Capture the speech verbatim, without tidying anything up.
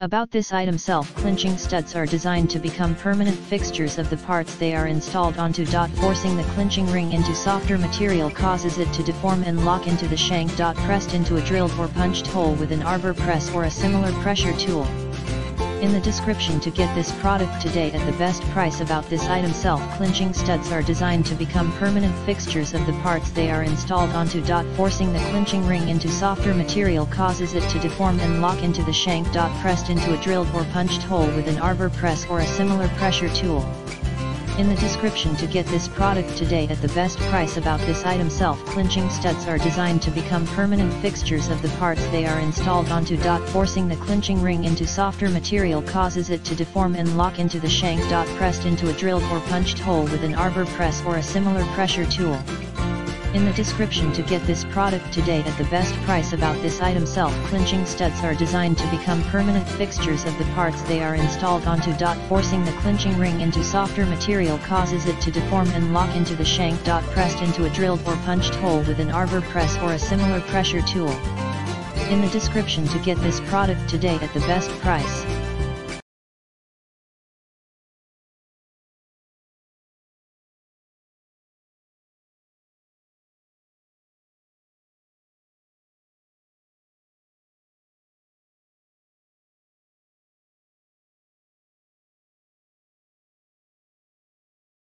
About this item, self-clinching studs are designed to become permanent fixtures of the parts they are installed onto. Forcing the clinching ring into softer material causes it to deform and lock into the shank. Pressed into a drilled or punched hole with an arbor press or a similar pressure tool. In the description to get this product today at the best price. About this item, self-clinching studs are designed to become permanent fixtures of the parts they are installed onto. Forcing the clinching ring into softer material causes it to deform and lock into the shank. Pressed into a drilled or punched hole with an arbor press or a similar pressure tool. In the description to get this product today at the best price. About this item, self-clinching studs are designed to become permanent fixtures of the parts they are installed onto. Forcing the clinching ring into softer material causes it to deform and lock into the shank. Pressed into a drilled or punched hole with an arbor press or a similar pressure tool. In the description to get this product today at the best price. About this item, self-clinching studs are designed to become permanent fixtures of the parts they are installed onto. Forcing the clinching ring into softer material causes it to deform and lock into the shank. Pressed into a drilled or punched hole with an arbor press or a similar pressure tool. In the description to get this product today at the best price.